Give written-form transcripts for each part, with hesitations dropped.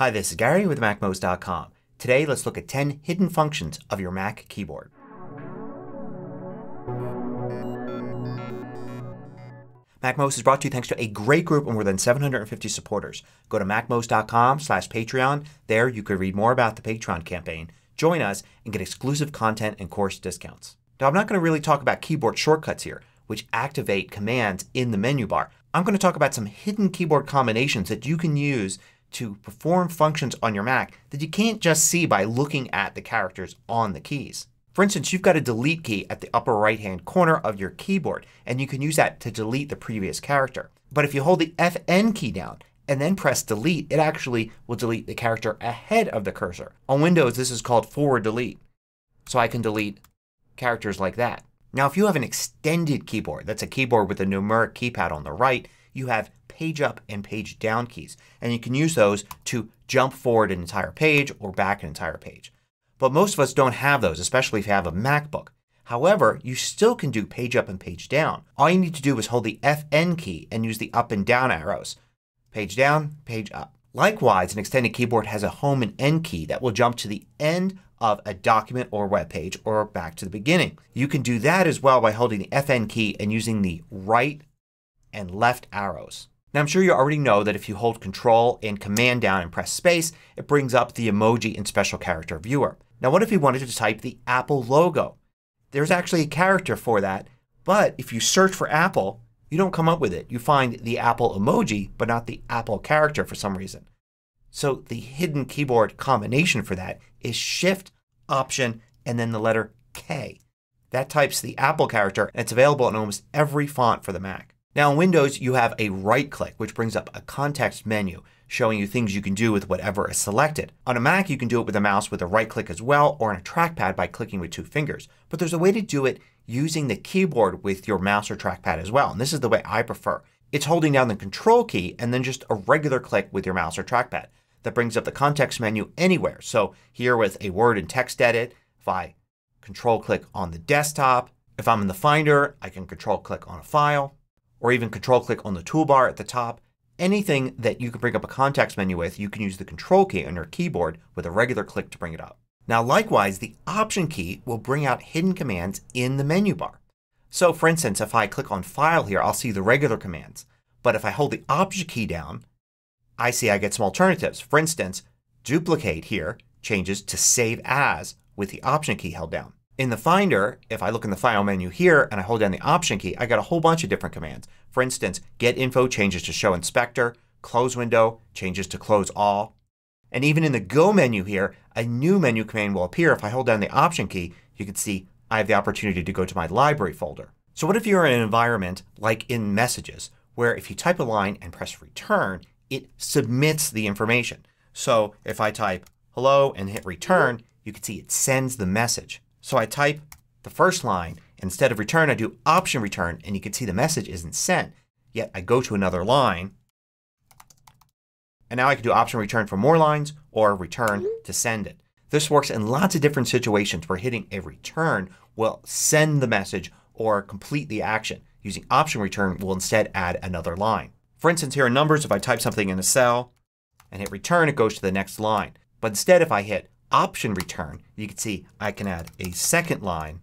Hi, this is Gary with MacMost.com. Today let's look at 10 hidden functions of your Mac keyboard. MacMost is brought to you thanks to a great group of more than 750 supporters. Go to MacMost.com/Patreon. There you can read more about the Patreon campaign, join us, and get exclusive content and course discounts. Now I'm not going to really talk about keyboard shortcuts here, which activate commands in the menu bar. I'm going to talk about some hidden keyboard combinations that you can use to perform functions on your Mac that you can't just see by looking at the characters on the keys. For instance, you've got a delete key at the upper right hand corner of your keyboard and you can use that to delete the previous character. But if you hold the FN key down and then press delete, it actually will delete the character ahead of the cursor. On Windows this is called forward delete. So I can delete characters like that. Now if you have an extended keyboard, that's a keyboard with a numeric keypad on the right, you have page up and page down keys. And you can use those to jump forward an entire page or back an entire page. But most of us don't have those, especially if you have a MacBook. However, you still can do page up and page down. All you need to do is hold the FN key and use the up and down arrows. Page down, page up. Likewise, an extended keyboard has a home and end key that will jump to the end of a document or web page or back to the beginning. You can do that as well by holding the FN key and using the right and left arrows. Now I'm sure you already know that if you hold Control and Command down and press space it brings up the emoji and special character viewer. Now what if you wanted to type the Apple logo? There's actually a character for that, but if you search for Apple you don't come up with it. You find the Apple emoji but not the Apple character for some reason. So the hidden keyboard combination for that is Shift, Option, and then the letter K. That types the Apple character and it's available in almost every font for the Mac. Now in Windows you have a right click which brings up a context menu showing you things you can do with whatever is selected. On a Mac you can do it with a mouse with a right click as well, or on a trackpad by clicking with two fingers. But there's a way to do it using the keyboard with your mouse or trackpad as well. And this is the way I prefer. It's holding down the Control key and then just a regular click with your mouse or trackpad. That brings up the context menu anywhere. So here with a word and text edit, if I Control click on the desktop, if I'm in the Finder I can Control click on a file, or even Control click on the toolbar at the top. Anything that you can bring up a context menu with, you can use the Control key on your keyboard with a regular click to bring it up. Now likewise the Option key will bring out hidden commands in the menu bar. So for instance if I click on File here I'll see the regular commands. But if I hold the Option key down I see I get some alternatives. For instance Duplicate here changes to Save As with the Option key held down. In the Finder, if I look in the File menu here and I hold down the Option key, I got a whole bunch of different commands. For instance, Get Info changes to Show Inspector, Close Window changes to Close All. And even in the Go menu here, a new menu command will appear. If I hold down the Option key, you can see I have the opportunity to go to my Library folder. So what if you're in an environment like in Messages where if you type a line and press Return, it submits the information. So if I type Hello and hit Return, you can see it sends the message. So I type the first line. Instead of Return I do Option Return and you can see the message isn't sent. Yet I go to another line and now I can do Option Return for more lines or Return to send it. This works in lots of different situations where hitting a return will send the message or complete the action. Using Option Return will instead add another line. For instance here in Numbers if I type something in a cell and hit Return it goes to the next line. But instead if I hit Option Return you can see I can add a second line.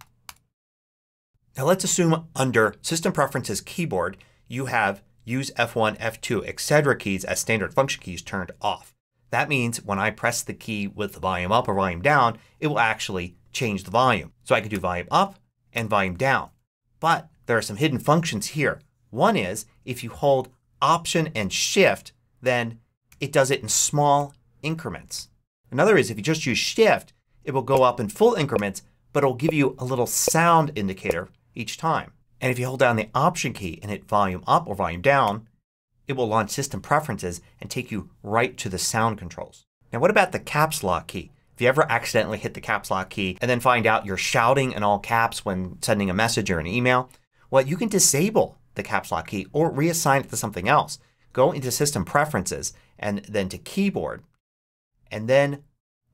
Now let's assume under System Preferences Keyboard you have Use F1, F2, etc. keys as standard function keys turned off. That means when I press the key with the volume up or volume down it will actually change the volume. So I can do volume up and volume down. But there are some hidden functions here. One is if you hold Option and Shift then it does it in small increments. Another is if you just use Shift it will go up in full increments but it will give you a little sound indicator each time. And if you hold down the Option key and hit volume up or volume down it will launch System Preferences and take you right to the sound controls. Now what about the Caps Lock key? If you ever accidentally hit the Caps Lock key and then find out you're shouting in all caps when sending a message or an email, well you can disable the Caps Lock key or reassign it to something else. Go into System Preferences and then to Keyboard and then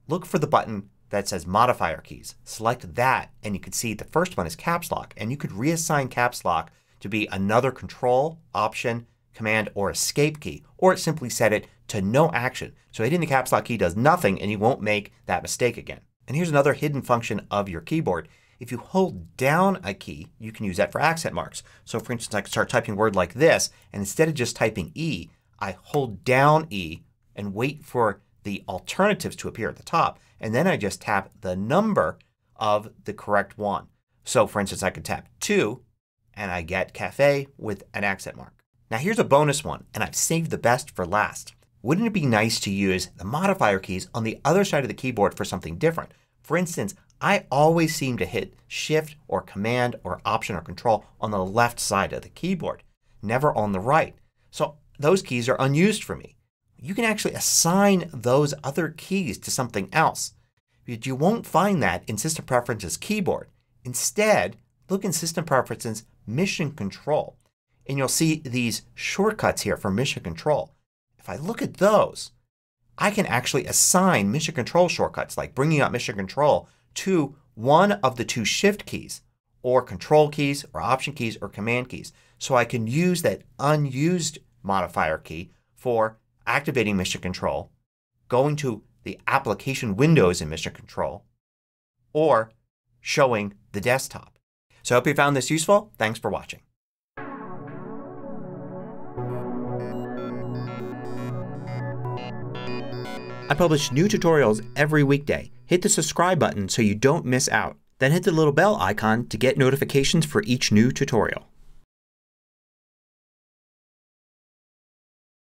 look for the button that says Modifier Keys. Select that and you can see the first one is Caps Lock and you could reassign Caps Lock to be another Control, Option, Command or Escape key, or simply set it to no action. So hitting the caps lock key does nothing and you won't make that mistake again. And here's another hidden function of your keyboard. If you hold down a key you can use that for accent marks. So for instance I can start typing a word like this and instead of just typing E I hold down E and wait for the alternatives to appear at the top and then I just tap the number of the correct one. So for instance I could tap 2 and I get cafe with an accent mark. Now here's a bonus one and I've saved the best for last. Wouldn't it be nice to use the modifier keys on the other side of the keyboard for something different. For instance I always seem to hit Shift or Command or Option or Control on the left side of the keyboard. Never on the right. So those keys are unused for me. You can actually assign those other keys to something else. But you won't find that in System Preferences Keyboard. Instead look in System Preferences Mission Control and you'll see these shortcuts here for Mission Control. If I look at those I can actually assign Mission Control shortcuts like bringing up Mission Control to one of the two Shift keys or Control keys or Option keys or Command keys. So I can use that unused modifier key for activating Mission Control, going to the application windows in Mission Control, or showing the desktop. So I hope you found this useful. Thanks for watching. I publish new tutorials every weekday. Hit the subscribe button so you don't miss out. Then hit the little bell icon to get notifications for each new tutorial.